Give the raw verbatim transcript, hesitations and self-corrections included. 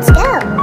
Let's go.